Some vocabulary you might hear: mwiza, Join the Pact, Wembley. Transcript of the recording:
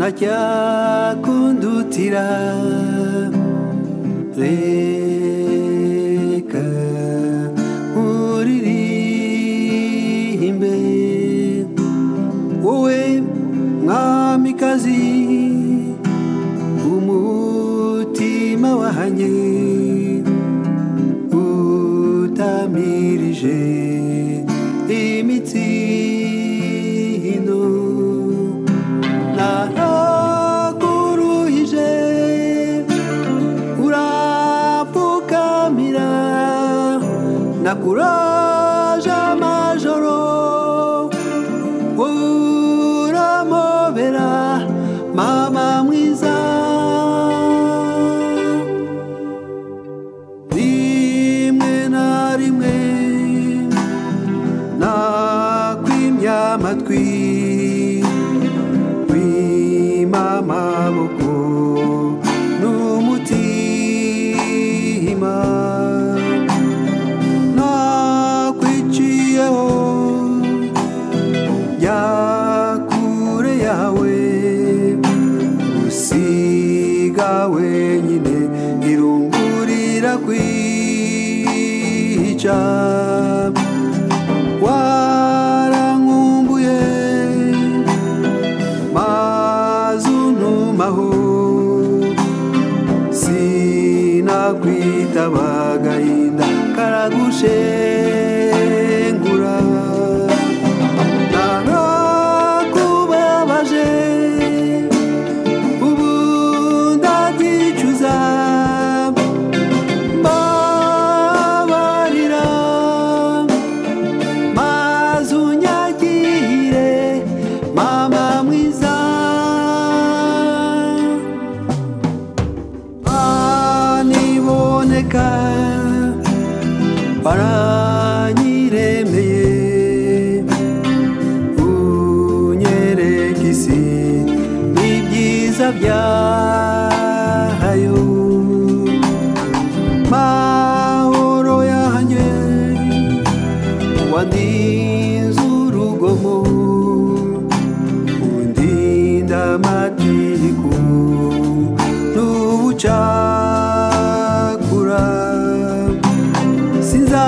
nacyakundutira reka uririmbe wowe mwamikazi umutima wahanye utamirije imitsindo Nakuraja majoro uramovera mama mwiza rimwe na rimwe nakwimya amatwi wima amaboko n'umutima warangumbuye mazunumaho sinakwitaba gahinda karagushengura narakubabaje ubu ndagicuza Baranyiremeye unyereka isi n'ibyiza byayo mahoro yanjye wandinze urugomo undinda amategeko n'ubucakura Mwiza